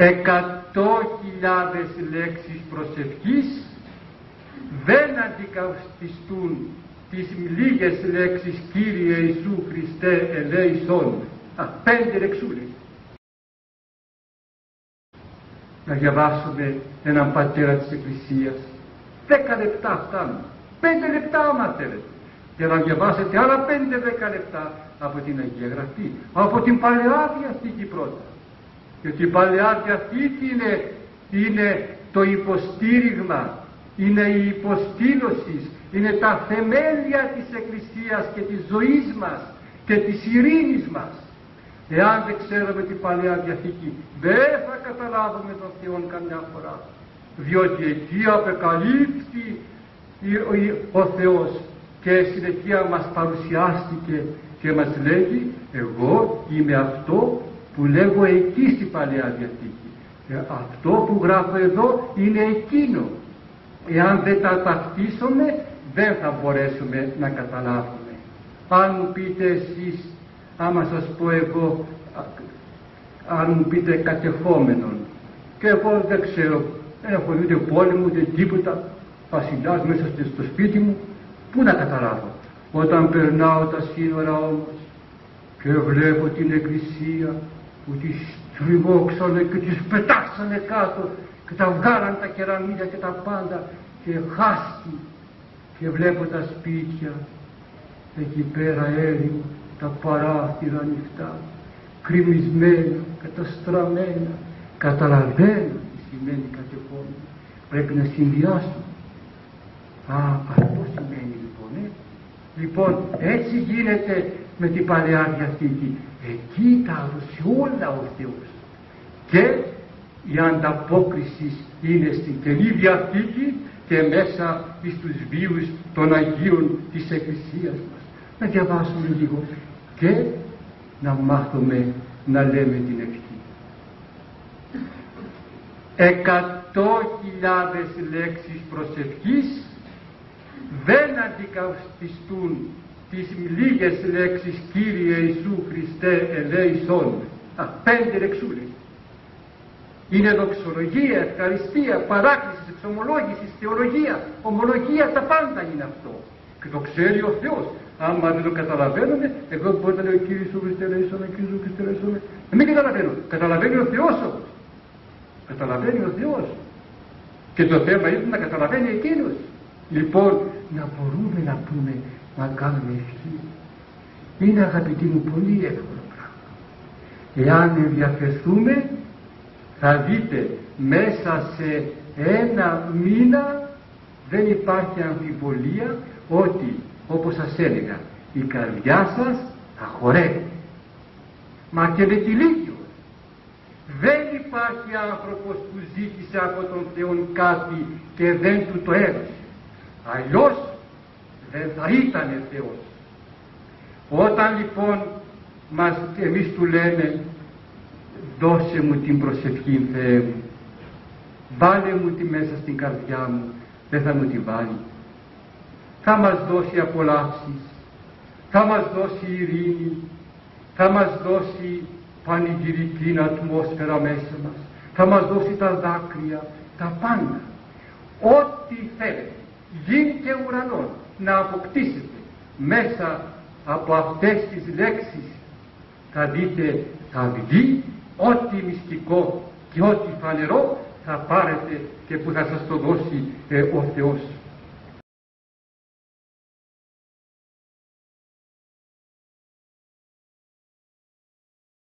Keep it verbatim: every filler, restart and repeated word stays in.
εκατό χιλιάδες λέξεις προσευχής δεν αντικαθιστούν τις λίγες λέξεις Κύριε Ιησού Χριστέ ελέησον. Α, πέντε λεξούλες. Να διαβάσουμε έναν πατέρα της Εκκλησίας. Δέκα λεπτά φτάνουν. Πέντε λεπτά άμα θέλετε. Και να διαβάσετε άλλα πέντε δέκα λεπτά από την Αγία Γραφή. Από την Παλαιά Διαθήκη πρώτα. Γιατί η Παλαιά Διαθήκη είναι, είναι το υποστήριγμα, είναι η υποστήλωση, είναι τα θεμέλια της Εκκλησίας και της ζωής μας και της ειρήνης μας. Εάν δεν ξέρουμε την Παλαιά Διαθήκη, δεν θα καταλάβουμε τον Θεό καμιά φορά. Διότι εκεί απεκαλύφθη ο Θεός και συνεχεία μας παρουσιάστηκε και μας λέγει εγώ είμαι αυτό που λέγω εκεί στην Παλαιά Διαθήκη. Ε, αυτό που γράφω εδώ είναι εκείνο. Εάν δεν τα ταυτίσουμε δεν θα μπορέσουμε να καταλάβουμε. Αν μου πείτε εσείς, άμα σας πω εγώ, αν μου πείτε κατεχόμενον, και εγώ δεν ξέρω, δεν έχω ούτε πόλεμο ούτε τίποτα, βασιλιάς μέσα στο σπίτι μου, πού να καταλάβω. Όταν περνάω τα σύνορα όμως και βλέπω την εκκλησία που τις τριμώξανε και τις πετάξανε κάτω και τα βγάλαν τα κεραμίδια και τα πάντα και χάστη, και βλέπω τα σπίτια εκεί πέρα έρημο, τα παράθυρα ανοιχτά, κρυμισμένα, καταστραμμένα, καταλαβαίνω τι σημαίνει κατεχόμενο. Πρέπει να συνδυάσω. Α, αυτό σημαίνει λοιπόν, ε. Λοιπόν, έτσι γίνεται με την Παλαιά Διαθήκη. Εκεί τα έδωσε όλα ο Θεός. Και η ανταπόκριση είναι στην Καινή Διαθήκη και μέσα στους βίους των Αγίων της Εκκλησίας μας. Να διαβάσουμε λίγο και να μάθουμε να λέμε την ευχή. Εκατό χιλιάδες λέξεις προσευχής δεν αντικαθιστούν τις λίγες λέξεις Κύριε Ιησού Χριστέ ελέησον. Α, πέντε λεξούλες. Είναι δοξολογία, ευχαριστία, παράκληση, εξομολόγηση, θεολογία, ομολογία, τα πάντα είναι αυτό. Και το ξέρει ο Θεός. Άμα δεν το καταλαβαίνουμε, εγώ μπορεί να λέω Κύριε Ιησού Χριστέ ελέησον, Κύριε Ιησού Χριστέ ελέησον. Μην καταλαβαίνω. Καταλαβαίνει ο Θεός όμως. Καταλαβαίνει ο Θεός. Και το θέμα είναι να καταλαβαίνει εκείνος. Λοιπόν, να μπορούμε να πούμε, να κάνουμε ευχή. Είναι αγαπητοί μου πολύ εύκολο πράγμα. Εάν ενδιαφερθούμε, θα δείτε μέσα σε ένα μήνα δεν υπάρχει αμφιβολία ότι, όπως σας έλεγα, η καρδιά σας θα χορεύει. Μα και με κυλίγιο. Δεν υπάρχει άνθρωπος που ζήτησε από τον Θεό κάτι και δεν του το έδωσε. Αλλιώς δεν θα ήταν Θεός. Όταν λοιπόν μας, εμείς του λέμε δώσε μου την προσευχή Θεέ μου, βάλε μου τη μέσα στην καρδιά μου, δεν θα μου τη βάλει. Θα μας δώσει απολαύσεις, θα μας δώσει ειρήνη, θα μας δώσει πανηγυρική ατμόσφαιρα μέσα μας, θα μας δώσει τα δάκρυα, τα πάντα. Ό,τι θέλετε, γη και ουρανό, να αποκτήσετε μέσα από αυτές τις λέξεις, θα δείτε, θα βγει ό,τι μυστικό και ό,τι φανερό θα πάρετε και που θα σας το δώσει ε, ο Θεός.